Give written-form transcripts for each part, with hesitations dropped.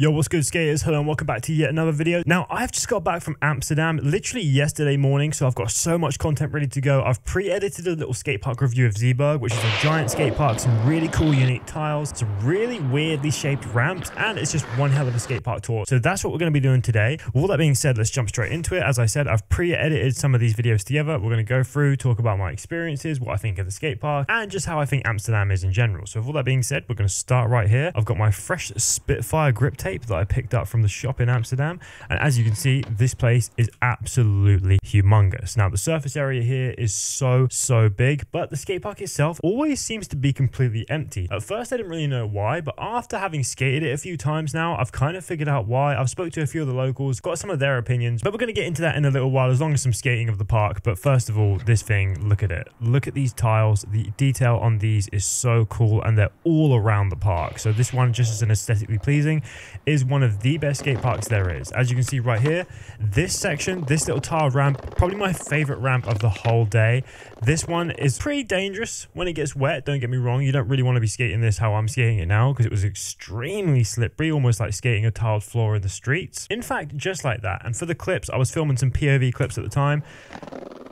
Yo, what's good, skaters? Hello and welcome back to yet another video. Now, I've just got back from Amsterdam literally yesterday morning, so I've got so much content ready to go. I've pre-edited a little skate park review of Zeeburg, which is a giant skate park, some really cool unique tiles, some really weirdly shaped ramps, and it's just one hell of a skate park tour. So that's what we're going to be doing today. All that being said, let's jump straight into it. As I said, I've pre-edited some of these videos together. We're going to go through, talk about my experiences, what I think of the skate park, and just how I think Amsterdam is in general. So with all that being said, we're going to start right here. I've got my fresh Spitfire grip tape that I picked up from the shop in Amsterdam, and as you can see, this place is absolutely humongous. Now the surface area here is so big, but the skate park itself always seems to be completely empty. At first I didn't really know why, but after having skated it a few times now, I've kind of figured out why. I've spoke to a few of the locals, got some of their opinions, but we're going to get into that in a little while, as long as some skating of the park. But first of all, this thing, look at it, look at these tiles. The detail on these is so cool, and they're all around the park. So this one, just as an aesthetically pleasing, is one of the best skate parks there is. As you can see right here, this section, this little tile ramp, probably my favorite ramp of the whole day. This one is pretty dangerous when it gets wet, don't get me wrong. You don't really want to be skating this how I'm skating it now, because it was extremely slippery, almost like skating a tiled floor in the streets. In fact, just like that. And for the clips, I was filming some POV clips at the time,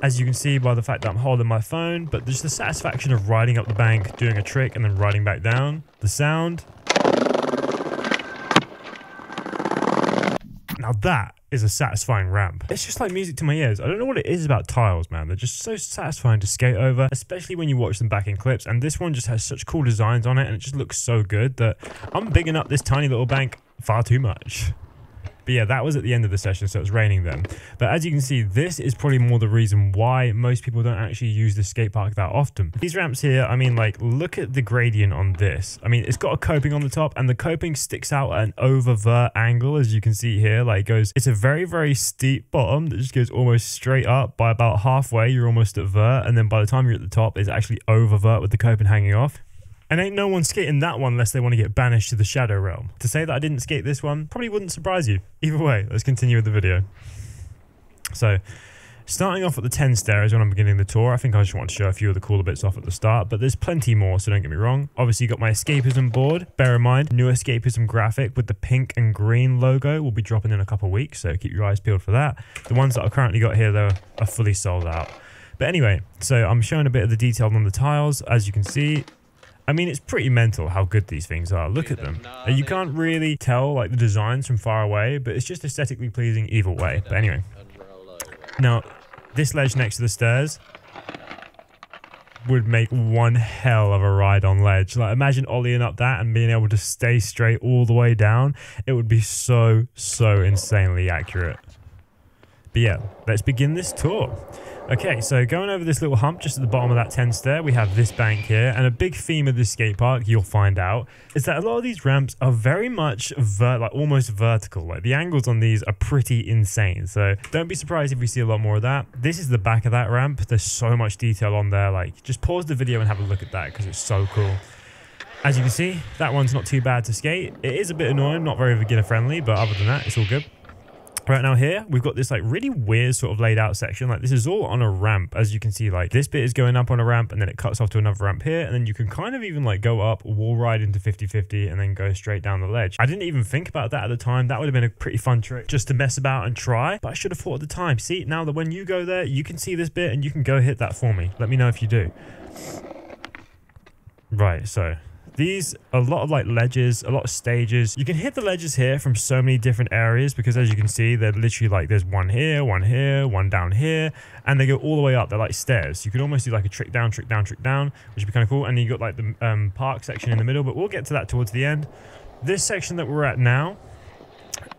as you can see by the fact that I'm holding my phone. But just the satisfaction of riding up the bank, doing a trick, and then riding back down. The sound. Now that is a satisfying ramp. It's just like music to my ears. I don't know what it is about tiles, man. They're just so satisfying to skate over, especially when you watch them back in clips. And this one just has such cool designs on it, and it just looks so good that I'm bigging up this tiny little bank far too much. But yeah, that was at the end of the session, so it was raining then. But as you can see, this is probably more the reason why most people don't actually use the skate park that often. These ramps here, I mean, like, look at the gradient on this. I mean, it's got a coping on the top, and the coping sticks out at an overt angle, as you can see here. Like, it's a very steep bottom that just goes almost straight up. By about halfway, you're almost at vert, and then by the time you're at the top, it's actually overt with the coping hanging off. And ain't no one skating that one unless they want to get banished to the shadow realm. To say that I didn't skate this one probably wouldn't surprise you. Either way, let's continue with the video. So, starting off at the 10 stairs when I'm beginning the tour, I think I just want to show a few of the cooler bits off at the start, but there's plenty more, so don't get me wrong. Obviously, you got my Escapism board. Bear in mind, new Escapism graphic with the pink and green logo will be dropping in a couple of weeks, so keep your eyes peeled for that. The ones that I've currently got here, though, are fully sold out. But anyway, so I'm showing a bit of the detail on the tiles. As you can see, I mean, it's pretty mental how good these things are. Look at them. You can't really tell, like, the designs from far away, but it's just aesthetically pleasing either way. But anyway. Now, this ledge next to the stairs would make one hell of a ride on ledge. Like, imagine ollieing up that and being able to stay straight all the way down. It would be so insanely accurate. But yeah, let's begin this tour. Okay, so going over this little hump just at the bottom of that 10 stair, we have this bank here, and a big theme of this skate park, you'll find out, is that a lot of these ramps are very much like almost vertical. Like, the angles on these are pretty insane, so don't be surprised if we see a lot more of that. This is the back of that ramp. There's so much detail on there. Like, just pause the video and have a look at that, because it's so cool. As you can see, that one's not too bad to skate. It is a bit annoying, not very beginner friendly, but other than that, it's all good. Right now here, we've got this like really weird sort of laid out section. Like, this is all on a ramp. As you can see, like, this bit is going up on a ramp, and then it cuts off to another ramp here. And then you can kind of even like go up, wall ride into 50-50, and then go straight down the ledge. I didn't even think about that at the time. That would have been a pretty fun trick just to mess about and try. But I should have thought at the time. See, now that when you go there, you can see this bit and you can go hit that for me. Let me know if you do. Right, so these, a lot of like ledges, a lot of stages. You can hit the ledges here from so many different areas, because as you can see, they're literally like, there's one here, one here, one down here, and they go all the way up. They're like stairs. You can almost do like a trick down, trick down, trick down, which would be kind of cool. And then you got like the park section in the middle, but we'll get to that towards the end. This section that we're at now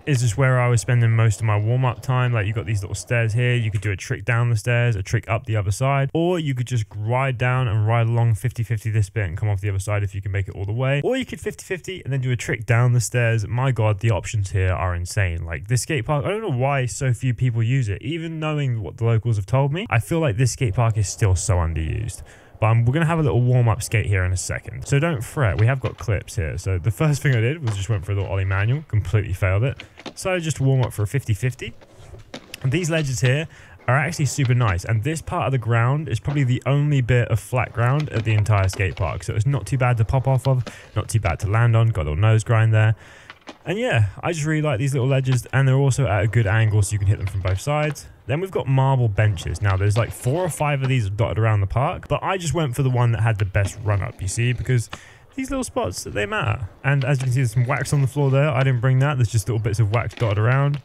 is just where I was spending most of my warm-up time. Like, you got these little stairs here. You could do a trick down the stairs, a trick up the other side, or you could just ride down and ride along 50-50 this bit and come off the other side if you can make it all the way, or you could 50-50 and then do a trick down the stairs. My god, the options here are insane. Like, this skate park, I don't know why so few people use it. Even knowing what the locals have told me, I feel like this skate park is still so underused. But we're going to have a little warm-up skate here in a second, so don't fret. We have got clips here. So the first thing I did was just went for a little ollie manual. Completely failed it. So I just warm up for a 50-50. And these ledges here are actually super nice. And this part of the ground is probably the only bit of flat ground at the entire skate park. So it's not too bad to pop off of. Not too bad to land on. Got a little nose grind there. And yeah, I just really like these little ledges, and they're also at a good angle so you can hit them from both sides. Then we've got marble benches. Now there's like 4 or 5 of these dotted around the park, but I just went for the one that had the best run up, you see, because these little spots, they matter. And as you can see, there's some wax on the floor there. I didn't bring that. There's just little bits of wax dotted around.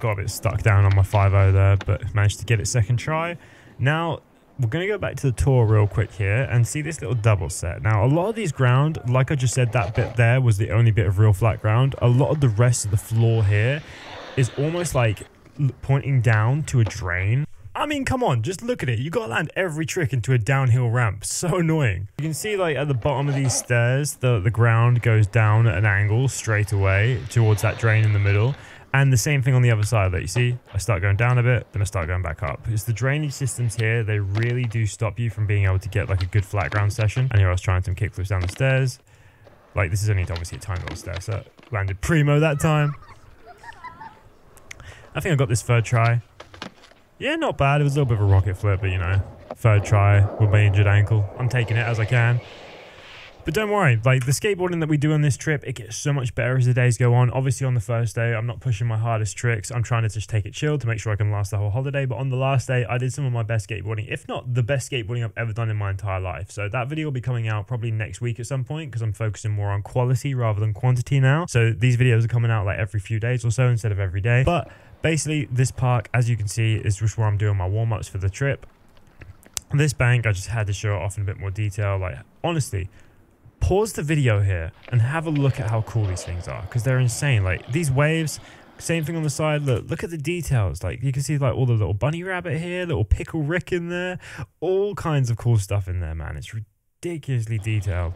Got a bit stuck down on my 5.0 there, but managed to get it second try. Now we're going to go back to the tour real quick here and see this little double set. Now, a lot of these ground, like I just said, that bit there was the only bit of real flat ground. A lot of the rest of the floor here is almost like pointing down to a drain. I mean, come on, just look at it. You got to land every trick into a downhill ramp. So annoying. You can see like at the bottom of these stairs, the ground goes down at an angle straight away towards that drain in the middle. And the same thing on the other side that you see, I start going down a bit, then I start going back up. It's the drainage systems here. They really do stop you from being able to get like a good flat ground session. And here I was trying some kickflips down the stairs. Like this is only obviously a tiny little stair, so landed primo that time. I think I got this third try. Yeah, not bad. It was a little bit of a rocket flip, but you know, third try with my injured ankle. I'm taking it as I can. But don't worry, like the skateboarding that we do on this trip, it gets so much better as the days go on. Obviously on the first day, I'm not pushing my hardest tricks. I'm trying to just take it chill to make sure I can last the whole holiday. But on the last day, I did some of my best skateboarding, if not the best skateboarding I've ever done in my entire life. So that video will be coming out probably next week at some point because I'm focusing more on quality rather than quantity now. So these videos are coming out like every few days or so instead of every day. But basically this park, as you can see, is just where I'm doing my warm-ups for the trip. This bank, I just had to show it off in a bit more detail. Like honestly, pause the video here and have a look at how cool these things are, because they're insane. Like these waves, same thing on the side. Look at the details. Like you can see like all the little bunny rabbit here, little pickle Rick in there, all kinds of cool stuff in there, man. It's ridiculously detailed.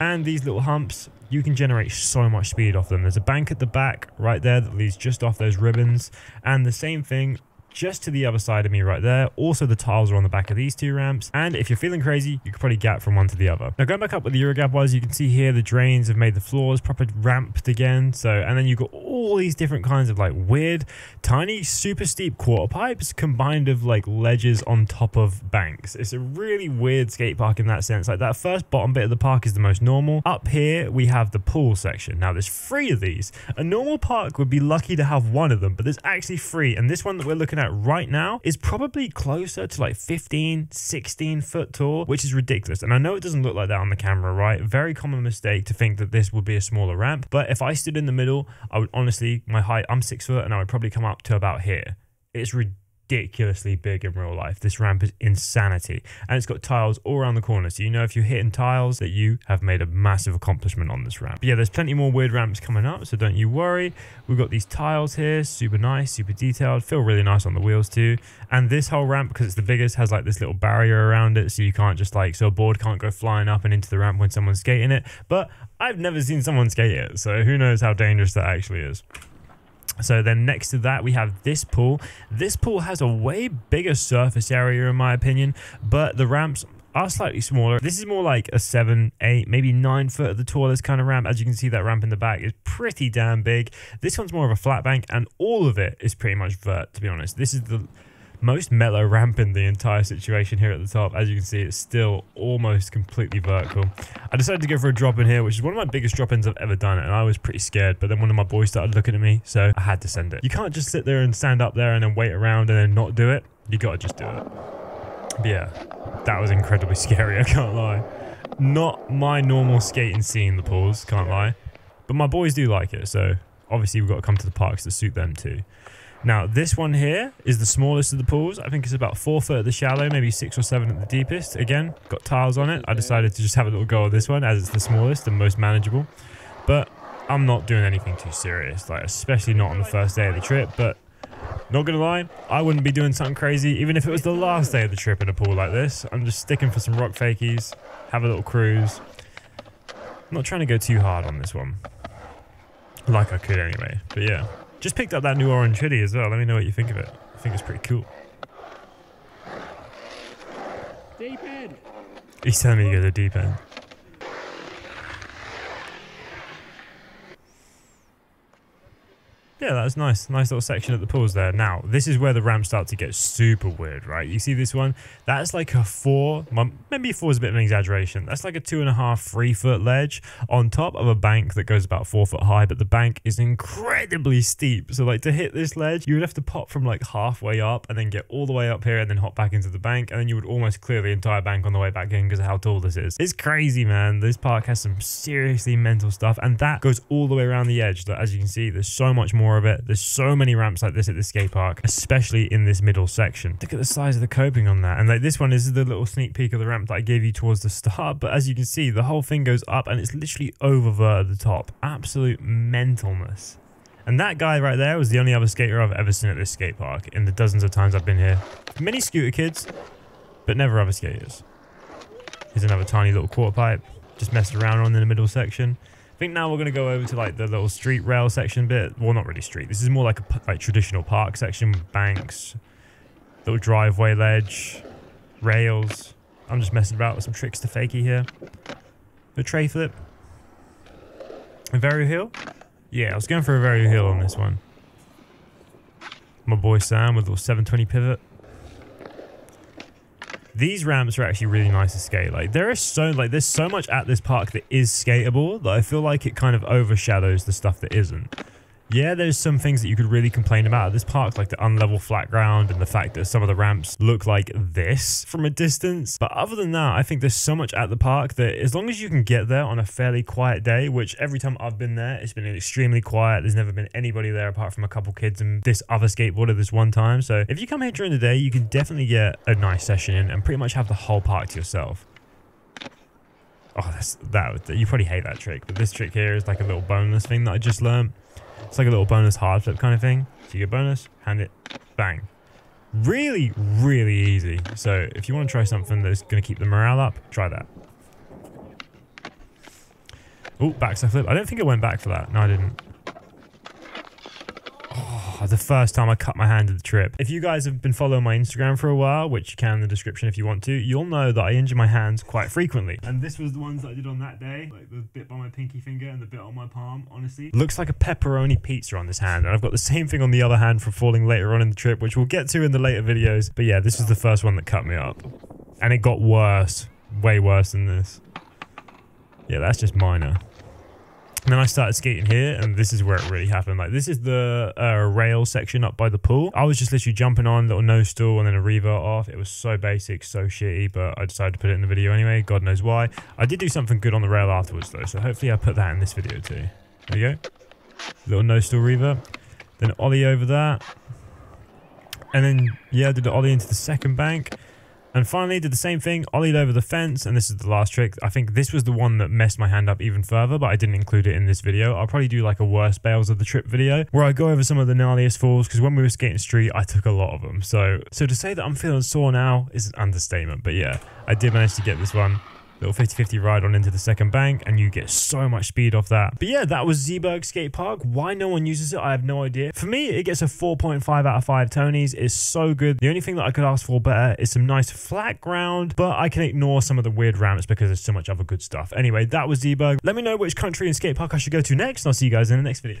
And these little humps, you can generate so much speed off them. There's a bank at the back right there that leads just off those ribbons, and the same thing just to the other side of me right there. Also, the tiles are on the back of these two ramps, and if you're feeling crazy, you could probably gap from one to the other. Now going back up with the Eurogap was, you can see here the drains have made the floors proper ramped again. So, and then you've got all these different kinds of like weird tiny super steep quarter pipes combined of like ledges on top of banks. It's a really weird skate park in that sense. Like that first bottom bit of the park is the most normal. Up here we have the pool section. Now there's 3 of these. A normal park would be lucky to have 1 of them, but there's actually 3, and this one that we're looking at right now is probably closer to like 15-16 foot tall, which is ridiculous. And I know it doesn't look like that on the camera, right? Very common mistake to think that this would be a smaller ramp, but if I stood in the middle, I would honestly, my height, I'm 6 foot, and I would probably come up to about here. It's ridiculously big in real life. This ramp is insanity, and it's got tiles all around the corner, so you know if you're hitting tiles that you have made a massive accomplishment on this ramp. But yeah, there's plenty more weird ramps coming up, so don't you worry. We've got these tiles here, super nice, super detailed, feel really nice on the wheels too. And this whole ramp, because it's the biggest, has like this little barrier around it, so you can't just like, so a board can't go flying up and into the ramp when someone's skating it. But I've never seen someone skate it, so who knows how dangerous that actually is. So then next to that, we have this pool. This pool has a way bigger surface area in my opinion, but the ramps are slightly smaller. This is more like a 7, 8, maybe 9 foot at the tallest kind of ramp. As you can see, that ramp in the back is pretty damn big. This one's more of a flat bank, and all of it is pretty much vert, to be honest. This is the most mellow ramp in the entire situation here at the top. As you can see, it's still almost completely vertical. I decided to go for a drop in here, which is one of my biggest drop-ins I've ever done, and I was pretty scared, but then one of my boys started looking at me, so I had to send it. You can't just sit there and stand up there and then wait around and then not do it. You gotta just do it. But yeah, that was incredibly scary, I can't lie. Not my normal skating scene, the pools, can't lie, but my boys do like it, so obviously we've got to come to the parks that suit them too. Now this one here is the smallest of the pools. I think it's about 4 foot at the shallow, maybe 6 or 7 at the deepest. Again, got tiles on it. I decided to just have a little go at this one as it's the smallest and most manageable, but I'm not doing anything too serious, like especially not on the first day of the trip. But not gonna lie, I wouldn't be doing something crazy even if it was the last day of the trip in a pool like this. I'm just sticking for some rock fakies, have a little cruise. I'm not trying to go too hard on this one, like I could anyway. But yeah, just picked up that new orange hoodie as well. Let me know what you think of it. I think it's pretty cool. Deep end. He's telling me to go to the deep end. Yeah, that's nice. Nice little section at the pools there. Now, this is where the ramps start to get super weird, right? You see this one? That's like a 4, maybe 4 is a bit of an exaggeration. That's like a 2.5, 3 foot ledge on top of a bank that goes about 4 foot high, but the bank is incredibly steep. So like to hit this ledge, you would have to pop from like halfway up and then get all the way up here and then hop back into the bank. And then you would almost clear the entire bank on the way back in because of how tall this is. It's crazy, man. This park has some seriously mental stuff, and that goes all the way around the edge. That, as you can see, there's so much more of it. There's so many ramps like this at this skate park, especially in this middle section. Look at the size of the coping on that. And like this one is the little sneak peek of the ramp that I gave you towards the start, but as you can see, the whole thing goes up and it's literally oververt at the top. Absolute mentalness. And that guy right there was the only other skater I've ever seen at this skate park in the dozens of times I've been here. Many scooter kids, but never other skaters. Here's another tiny little quarter pipe, just messed around on in the middle section. I think now we're going to go over to like the little street rail section bit. Well, not really street. This is more like a like traditional park section with banks, little driveway ledge, rails. I'm just messing about with some tricks to fakie here. The tray flip. A Vario heel? Yeah, I was going for a Vario heel on this one. My boy Sam with a little 720 pivot. These ramps are actually really nice to skate. Like there's so much at this park that is skateable that I feel like it kind of overshadows the stuff that isn't. Yeah, there's some things that you could really complain about at this park, like the unlevel flat ground and the fact that some of the ramps look like this from a distance. But other than that, I think there's so much at the park that as long as you can get there on a fairly quiet day, which every time I've been there, it's been extremely quiet. There's never been anybody there apart from a couple kids and this other skateboarder this one time. So if you come here during the day, you can definitely get a nice session in and pretty much have the whole park to yourself. Oh, you probably hate that trick, but this trick here is like a little bonus thing that I just learned. It's like a little bonus hard flip kind of thing. So you get bonus, hand it, bang. Really, really easy. So if you want to try something that's going to keep the morale up, try that. Oh, backside flip. I don't think I went back for that. No, I didn't. Oh, the first time I cut my hand at the trip. If you guys have been following my Instagram for a while, which you can in the description if you want to, you'll know that I injure my hands quite frequently. And this was the ones that I did on that day, like the bit by my pinky finger and the bit on my palm, honestly. Looks like a pepperoni pizza on this hand. And I've got the same thing on the other hand from falling later on in the trip, which we'll get to in the later videos. But yeah, this was the first one that cut me up. And it got worse, way worse than this. Yeah, that's just minor. And then I started skating here, and this is where it really happened. Like, this is the rail section up by the pool. I was just literally jumping on, little nose stool, and then a revert off. It was so basic, so shitty, but I decided to put it in the video anyway. God knows why. I did do something good on the rail afterwards, though, so hopefully I put that in this video too. There you go. Little nose stool revert. Then ollie over that. And then, yeah, I did the ollie into the second bank. And finally did the same thing, ollied over the fence, and this is the last trick. I think this was the one that messed my hand up even further, but I didn't include it in this video. I'll probably do like a worst fails of the trip video where I go over some of the gnarliest falls, because when we were skating street, I took a lot of them. So to say that I'm feeling sore now is an understatement, but yeah, I did manage to get this one. Little 50-50 ride on into the second bank, and you get so much speed off that. But yeah, that was Zeeburg Skate Park. Why no one uses it, I have no idea. For me, it gets a 4.5 out of 5 Tonys. It's so good. The only thing that I could ask for better is some nice flat ground, but I can ignore some of the weird ramps because there's so much other good stuff. Anyway, that was Zeeburg. Let me know which country and skate park I should go to next, and I'll see you guys in the next video.